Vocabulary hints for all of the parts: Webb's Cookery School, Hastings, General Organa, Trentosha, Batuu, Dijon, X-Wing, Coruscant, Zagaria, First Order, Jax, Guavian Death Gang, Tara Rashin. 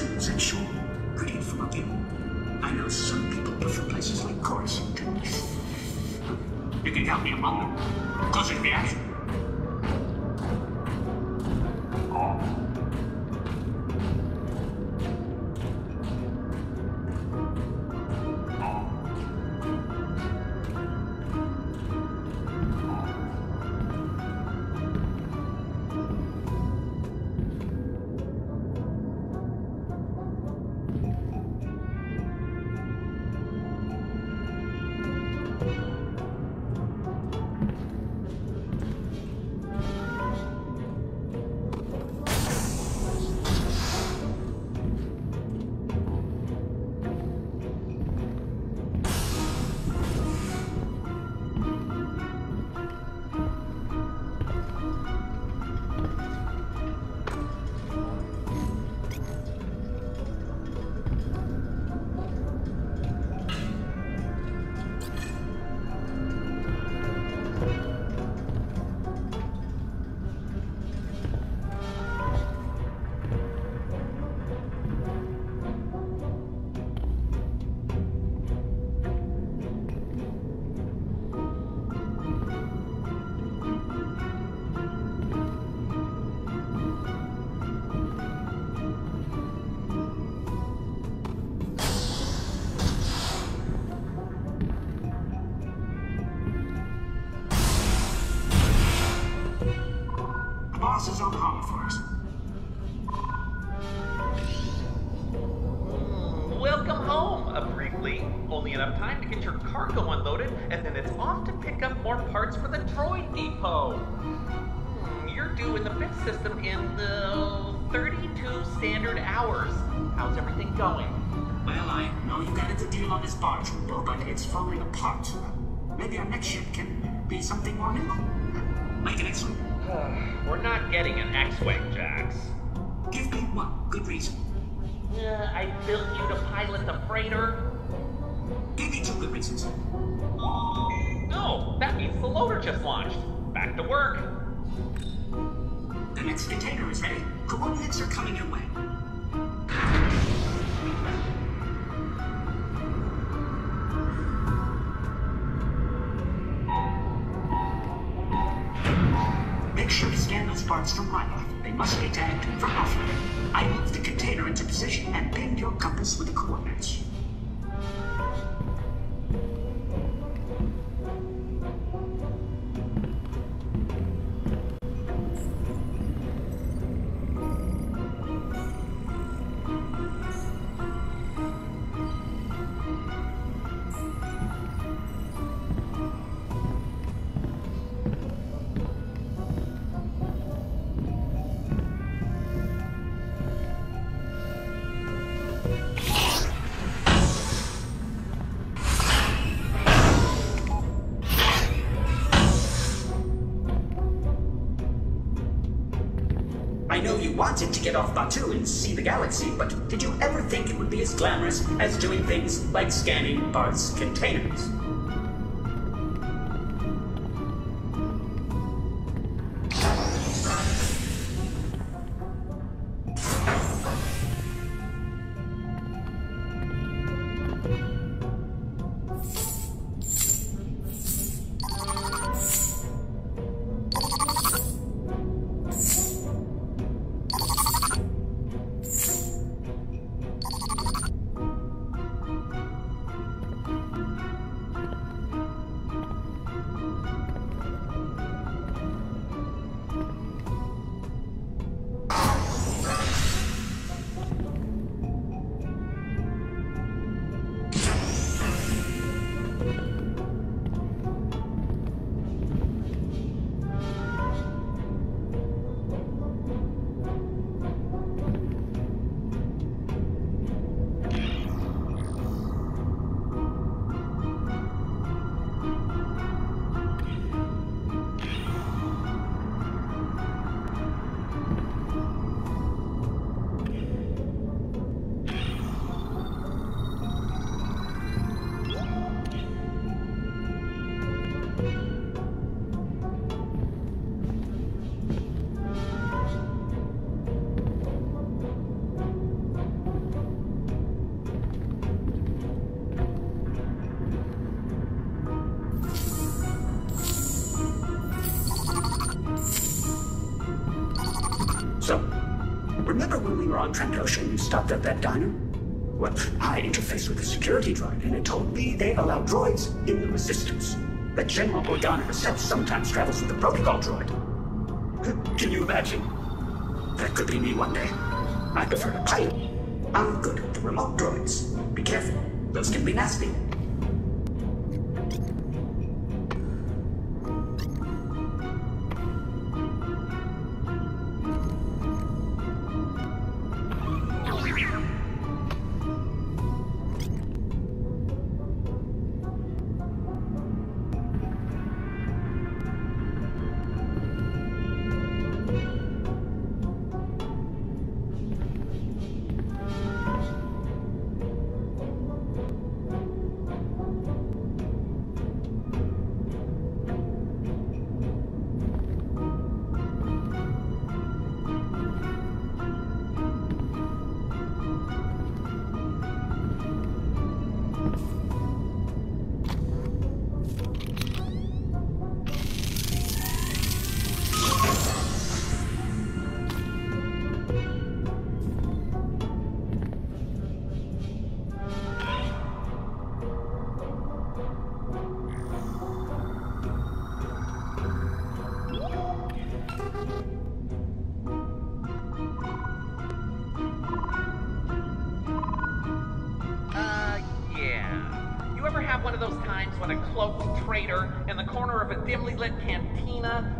cartoons and show you. Read from a bill. I know some people prefer places like Coruscant. You can help me among them. Causing reaction. This is on call for us. Welcome home, Briefly. Only enough time to get your cargo unloaded, and then it's off to pick up more parts for the droid depot. You're due in the fifth system in the 32 standard hours. How's everything going? Well, I know you got into deal on this barge, but it's falling apart. Maybe our next ship can be something more nimble. Make an X-Wing. We're not getting an X-Wing, Jax. Give me one good reason. I built you to pilot the freighter. Give me two good reasons. No, that means the loader just launched. Back to work. The next container is ready. Coordinates are coming your way. Parts from my life. They must be tagged for offload. I moved the container into position and pinned your compass with the coordinates. Wanted to get off Batuu and see the galaxy, but did you ever think it would be as glamorous as doing things like scanning parts containers? So, remember when we were on Trentosha and you stopped at that diner? Well, I interfaced with the security droid and it told me they allow droids in the Resistance. That General Organa herself sometimes travels with the protocol droid. Can you imagine? That could be me one day. I prefer to pilot. I'm good at the remote droids. Be careful. Those can be nasty.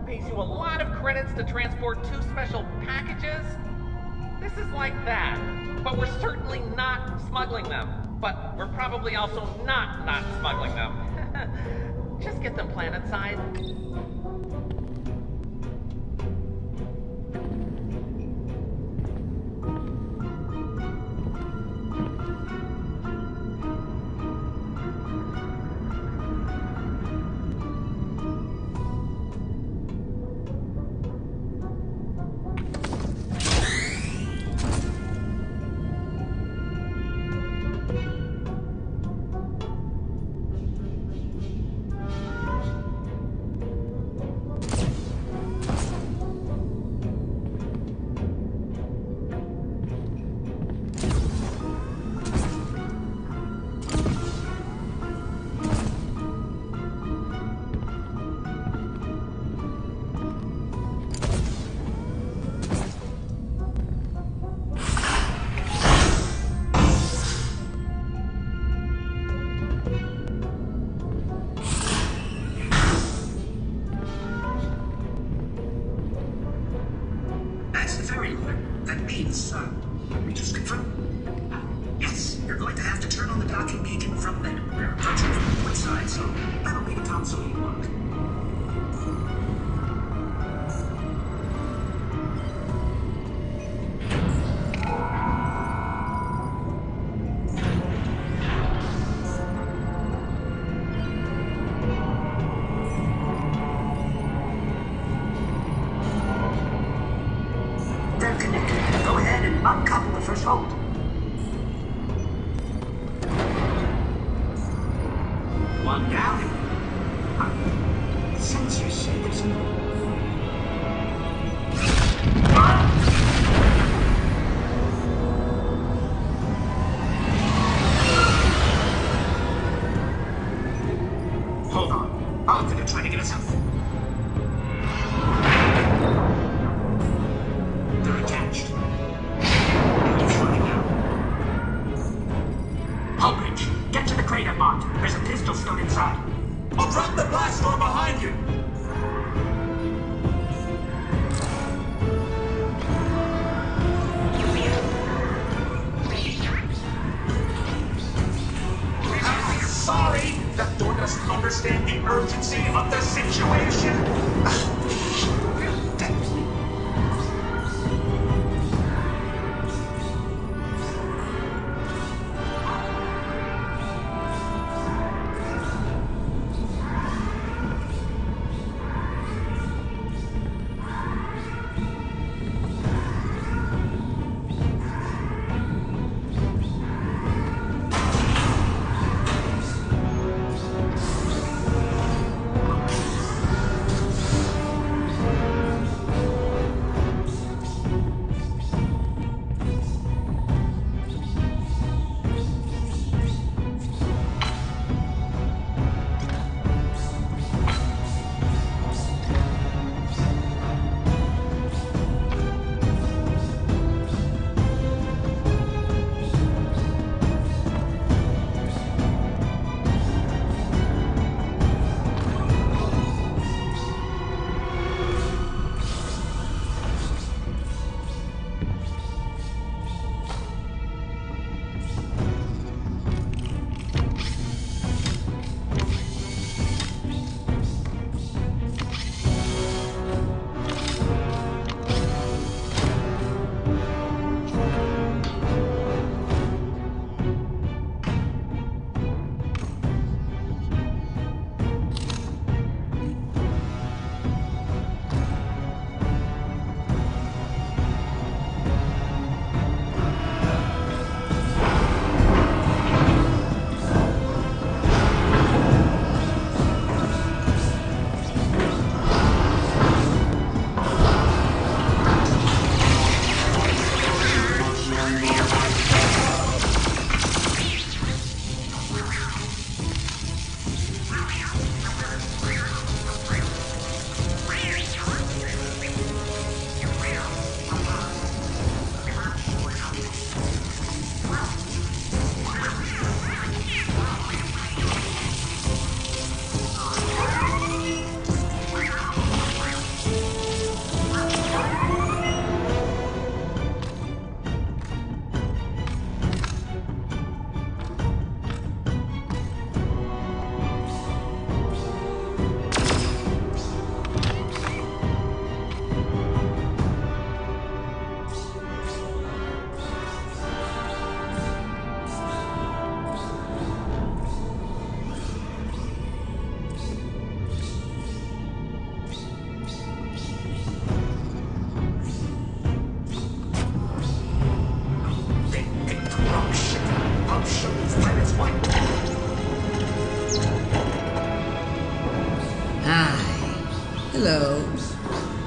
Pays you a lot of credits to transport two special packages? This is like that, but we're certainly not smuggling them. But we're probably also not smuggling them. Just get them planet-side.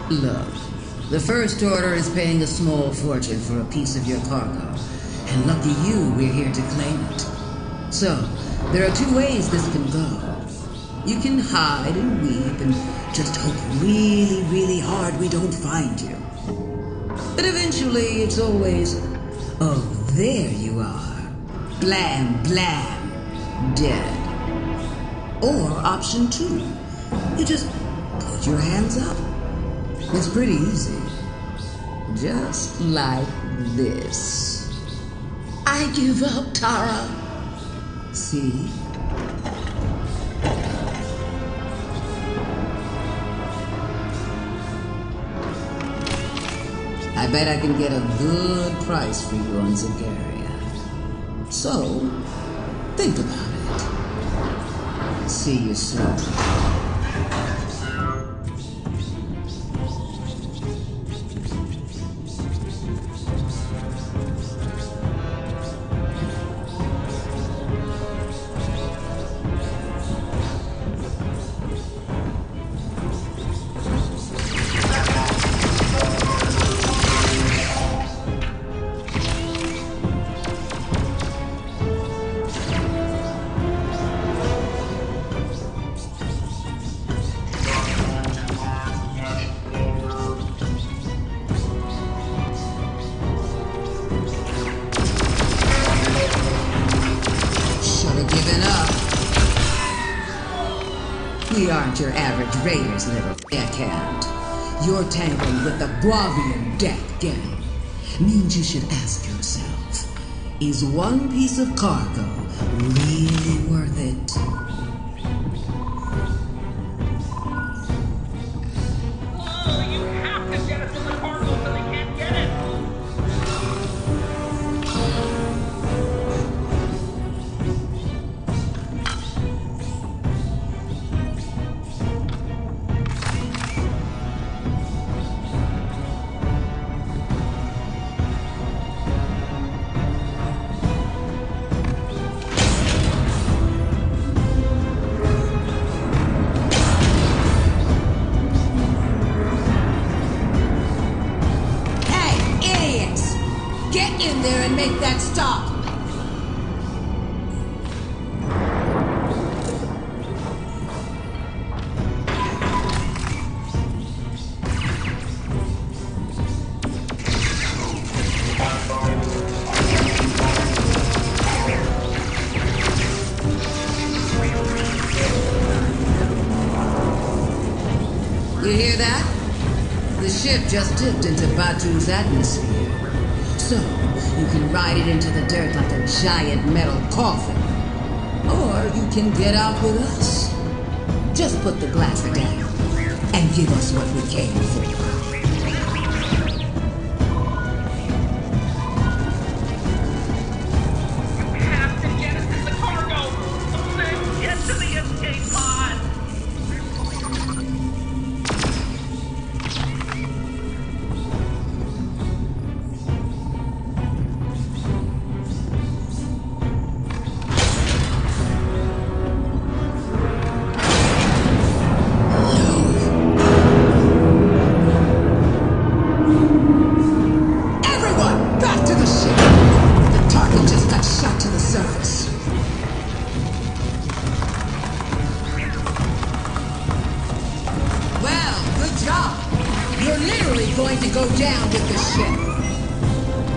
Look, the First Order is paying a small fortune for a piece of your cargo, and lucky you, we're here to claim it. So, there are two ways this can go. You can hide and weep and just hope really, really hard we don't find you. But eventually, it's always, oh, there you are. Blam, blam, dead. Or option two, you just put your hands up. It's pretty easy. Just like this. I give up, Tara. See? I bet I can get a good price for you on Zagaria. So, think about it. See you soon. We aren't your average raiders, little deckhand. You're tangling with the Guavian Death Gang. Means you should ask yourself, is one piece of cargo really worth it? Make that stop. You hear that? The ship just dipped into Batuu's atmosphere. So, you can ride it into the dirt like a giant metal coffin. Or you can get out with us. Just put the glass down and give us what we came for.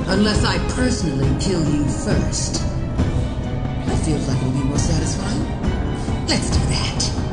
Unless I personally kill you first. That feels like it'll be more satisfying. Let's do that.